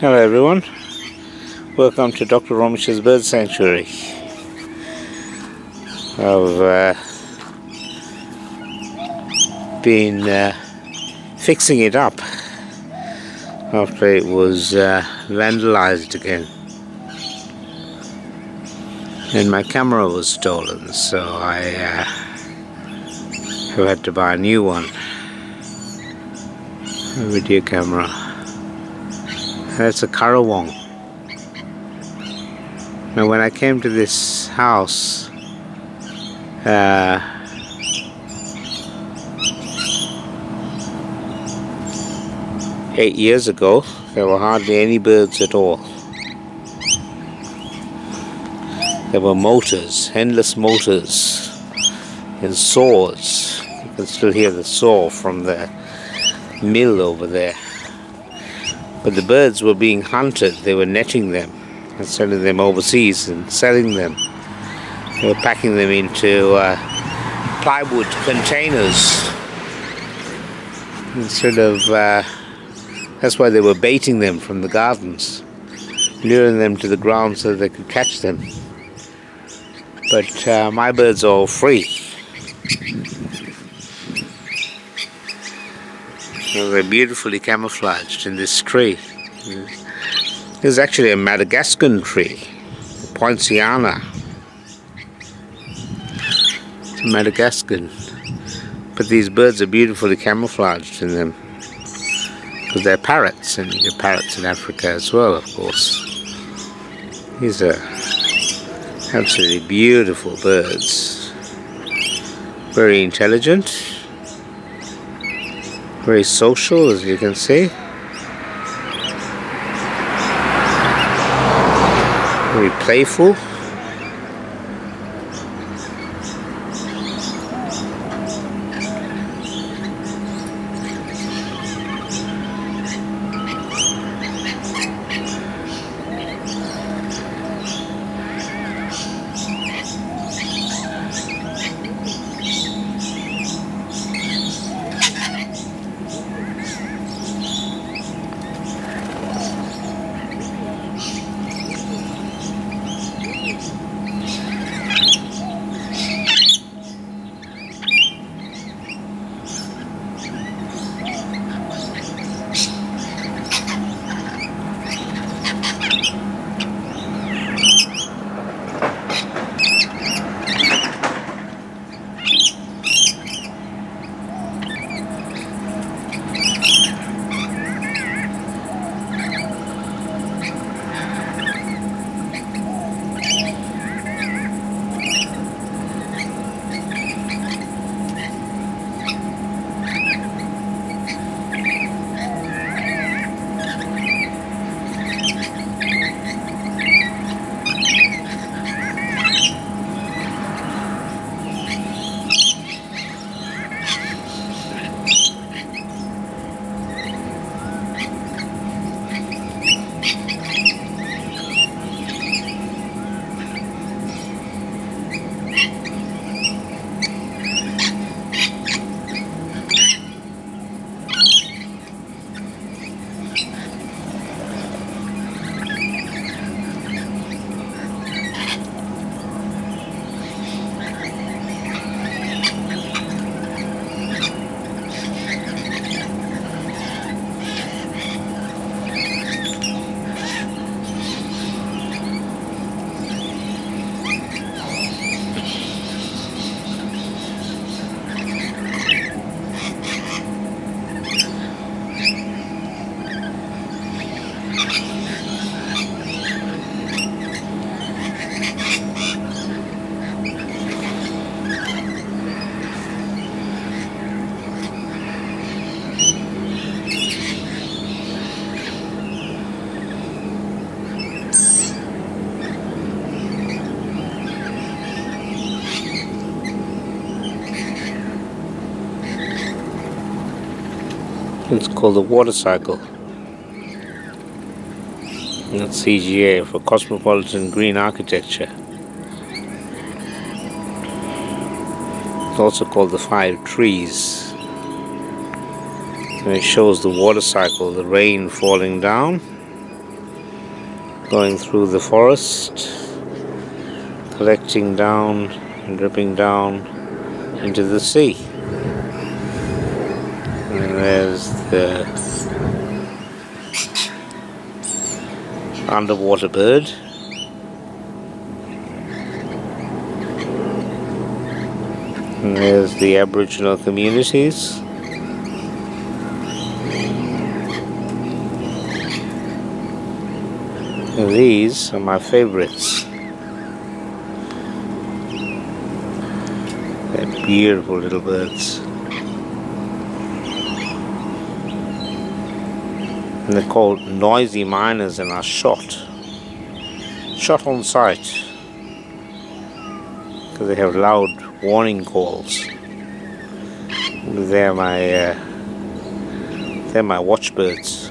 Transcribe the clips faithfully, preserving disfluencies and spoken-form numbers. Hello everyone, welcome to Doctor Romish's Bird Sanctuary. I've uh, been uh, fixing it up after it was uh, vandalized again and my camera was stolen, so I uh, have had to buy a new one, a video camera. That's a Karawong. Now when I came to this house, uh, eight years ago, there were hardly any birds at all. There were motors, endless motors, and saws. You can still hear the saw from the mill over there. But the birds were being hunted. They were netting them and sending them overseas and selling them. They were packing them into uh, plywood containers instead of... Uh, that's why they were baiting them from the gardens, luring them to the ground so they could catch them. But uh, my birds are all free. Well, they're beautifully camouflaged in this tree. This is actually a Madagascan tree, Poinciana. It's Madagascan. But these birds are beautifully camouflaged in them, because they're parrots, and you get parrots in Africa as well, of course. These are absolutely beautiful birds. Very intelligent. Very social, as you can see. Very playful. It's called the water cycle. And that's C G A for Cosmopolitan Green Architecture. It's also called the Five Trees. And it shows the water cycle, the rain falling down, going through the forest, collecting down and dripping down into the sea. And there's the underwater bird. And there's the Aboriginal communities. And these are my favorites. They're beautiful little birds. And they're called noisy miners and are shot. Shot on sight. Because they have loud warning calls. They're my, uh, they're my watchbirds.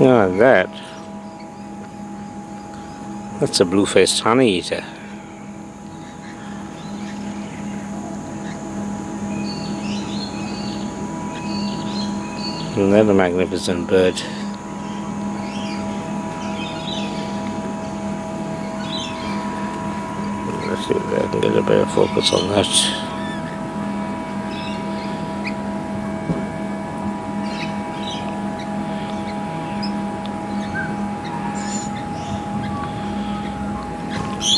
Now that, that's a blue-faced honey-eater. Another magnificent bird. Let's see if I can get a better focus on that.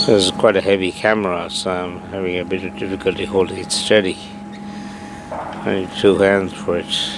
This is quite a heavy camera, so I'm having a bit of difficulty holding it steady. I need two hands for it.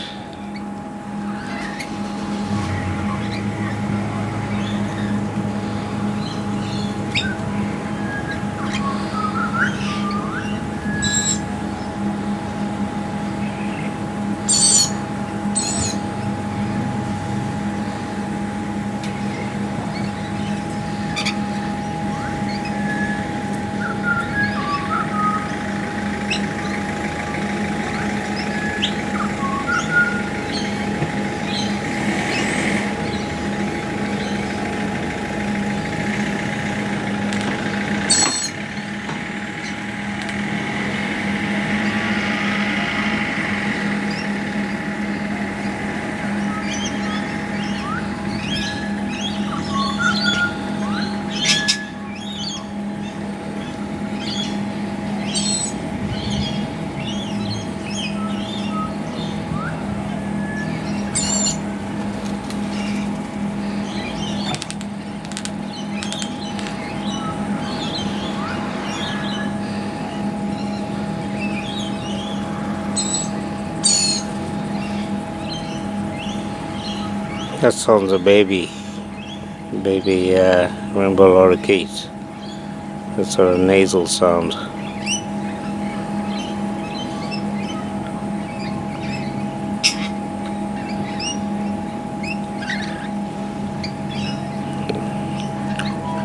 That sounds a baby, baby uh, rainbow lorikeet. That sort of nasal sound.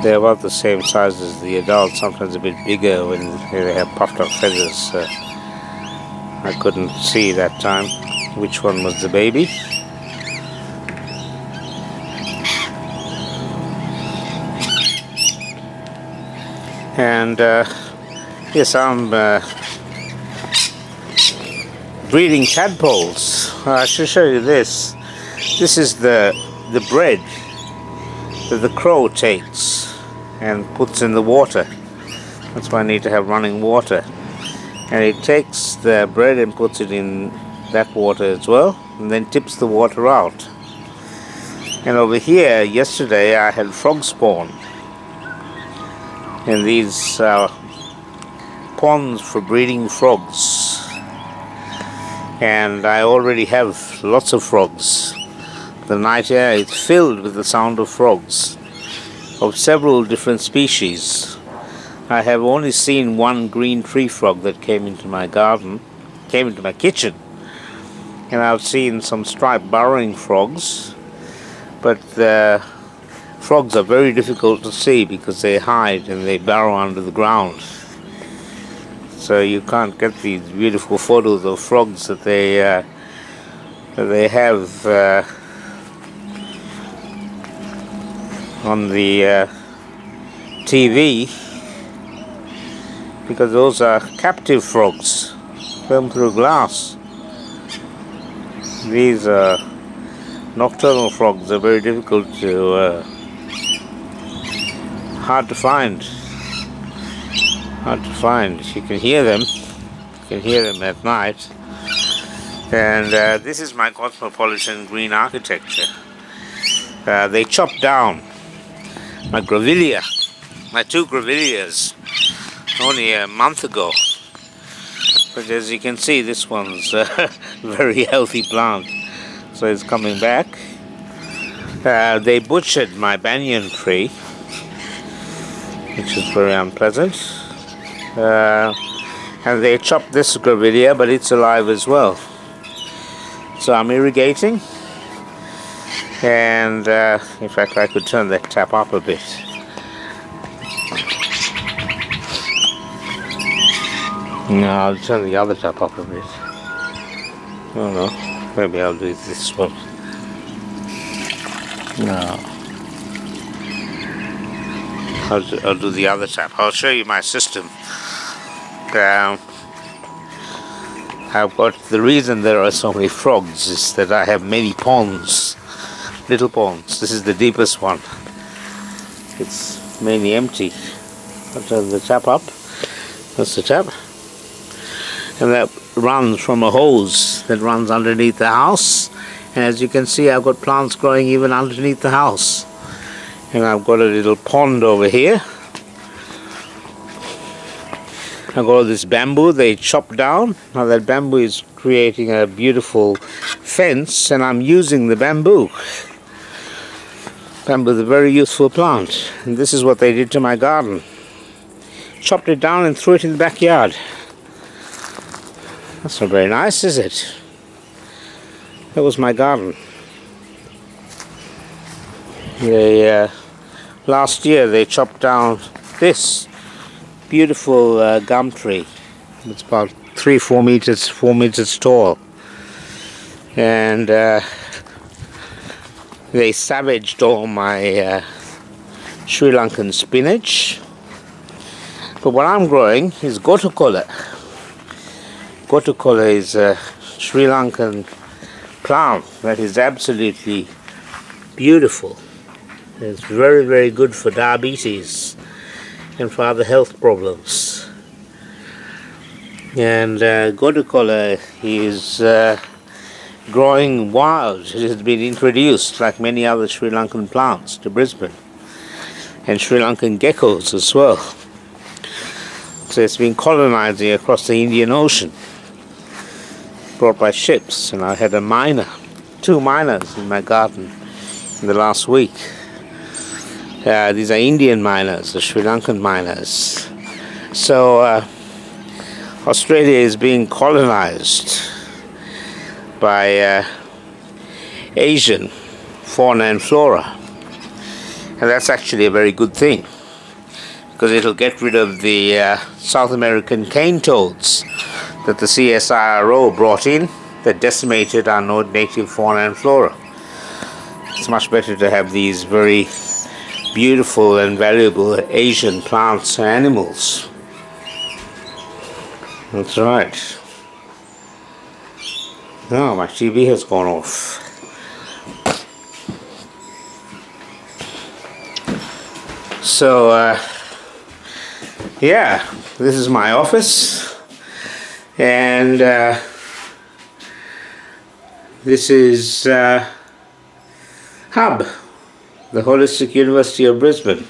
They're about the same size as the adults, sometimes a bit bigger when they have puffed up feathers. So I couldn't see that time which one was the baby. And uh, yes, I'm uh, breeding tadpoles. I should show you this. This is the the bread that the crow takes and puts in the water. That's why I need to have running water. And it takes the bread and puts it in that water as well, and then tips the water out. And over here, yesterday I had frog spawn in these uh, ponds for breeding frogs. And I already have lots of frogs. The night air is filled with the sound of frogs of several different species. I have only seen one green tree frog that came into my garden, came into my kitchen. And I've seen some striped burrowing frogs, but the frogs are very difficult to see because they hide and they burrow under the ground. So you can't get these beautiful photos of frogs that they uh, that they have uh, on the uh, T V, because those are captive frogs, filmed through glass. These uh, nocturnal frogs are very difficult to, uh, hard to find, hard to find. You can hear them, you can hear them at night. And uh, this is my Cosmopolitan Green Architecture. Uh, they chopped down my Grevillea, my two Grevilleas, only a month ago. But as you can see, this one's a very healthy plant, so it's coming back. Uh, they butchered my banyan tree, which is very unpleasant. Uh, and they chopped this grevillea, but it's alive as well. So I'm irrigating. And uh, in fact, I could turn that tap up a bit. No, I'll turn the other tap up a bit. Oh no, maybe I'll do this one. No. I'll do, I'll do the other tap. I'll show you my system. Um, I've got, the reason there are so many frogs is that I have many ponds, little ponds. This is the deepest one. It's mainly empty. I'll turn the tap up. That's the tap. And that runs from a hose that runs underneath the house. And as you can see, I've got plants growing even underneath the house. And I've got a little pond over here. I've got all this bamboo they chopped down. Now that bamboo is creating a beautiful fence, and I'm using the bamboo. Bamboo is a very useful plant. And this is what they did to my garden. Chopped it down and threw it in the backyard. That's not very nice, is it? That was my garden. They, uh, last year they chopped down this beautiful uh, gum tree. It's about three, four meters, four meters tall. And uh, they savaged all my uh, Sri Lankan spinach. But what I'm growing is Gotu Kola. Gotu Kola is a Sri Lankan plant that is absolutely beautiful. It's very, very good for diabetes and for other health problems. And uh, Gotu Kola is uh, growing wild. It has been introduced, like many other Sri Lankan plants, to Brisbane, and Sri Lankan geckos as well. So it's been colonizing across the Indian Ocean, brought by ships. And I had a miner, two miners in my garden in the last week. Uh, these are Indian miners, the Sri Lankan miners. So uh, Australia is being colonized by uh, Asian fauna and flora, and that's actually a very good thing, because it'll get rid of the uh, South American cane toads that the C S I R O brought in, that decimated our native fauna and flora. It's much better to have these very beautiful and valuable Asian plants and animals. That's right. Oh, my T V has gone off. So, uh, Yeah, this is my office, and uh, this is uh, Hub, the Holistic University of Brisbane.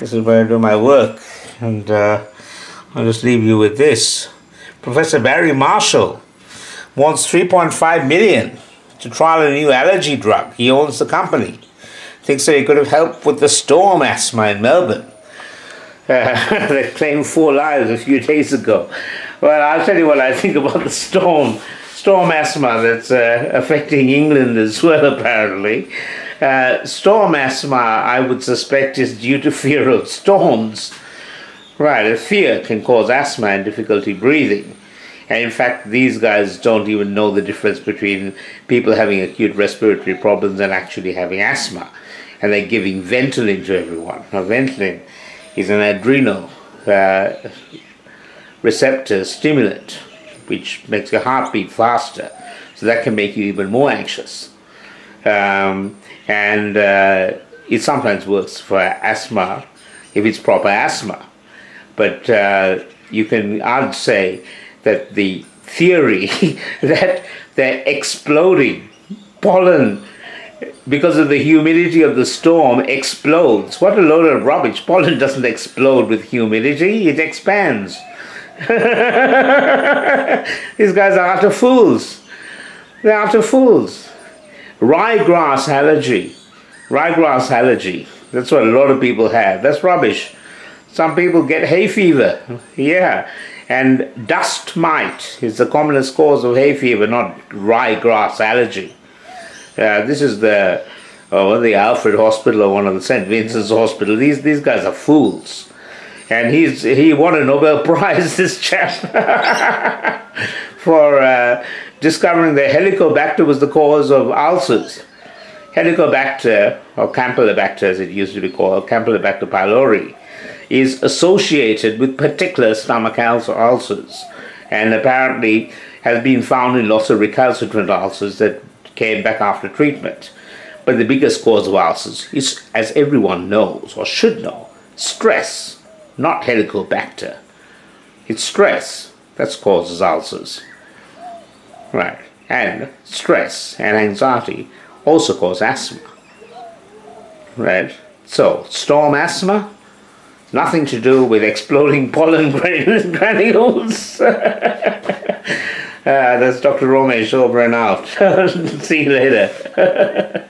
This is where I do my work, and uh, I'll just leave you with this. Professor Barry Marshall wants three point five million dollars to trial a new allergy drug. He owns the company. Thinks that he could have helped with the storm asthma in Melbourne. Uh, they claimed four lives a few days ago. Well, I'll tell you what I think about the storm, storm asthma that's uh, affecting England as well, apparently. Uh, storm asthma, I would suspect, is due to fear of storms. Right, if fear can cause asthma and difficulty breathing. And in fact, these guys don't even know the difference between people having acute respiratory problems and actually having asthma. And they're giving Ventolin to everyone. Now, Ventolin is an adrenal uh, receptor stimulant, which makes your heartbeat faster, so that can make you even more anxious. Um, and uh, it sometimes works for asthma if it's proper asthma, but uh, you can, I'd say that the theory that they're exploding pollen because of the humidity of the storm explodes. What a load of rubbish. Pollen doesn't explode with humidity, it expands. These guys are after fools. They're after fools. Ryegrass allergy. Ryegrass allergy. That's what a lot of people have. That's rubbish. Some people get hay fever. Yeah. And dust mite is the commonest cause of hay fever, not ryegrass allergy. Uh, this is the oh, one of the Alfred Hospital or one of the Saint Vincent's Hospital. These these guys are fools, and he's he won a Nobel Prize, this chap, for uh, discovering that Helicobacter was the cause of ulcers. Helicobacter, or Campylobacter as it used to be called, Campylobacter pylori, is associated with particular stomach ulcers, and apparently has been found in lots of recalcitrant ulcers that came back after treatment. But the biggest cause of ulcers is, as everyone knows or should know, stress, not Helicobacter. It's stress that causes ulcers. Right. And stress and anxiety also cause asthma. Right. So, storm asthma, nothing to do with exploding pollen granules. Uh, that's Doctor Romesh over and out. See you later.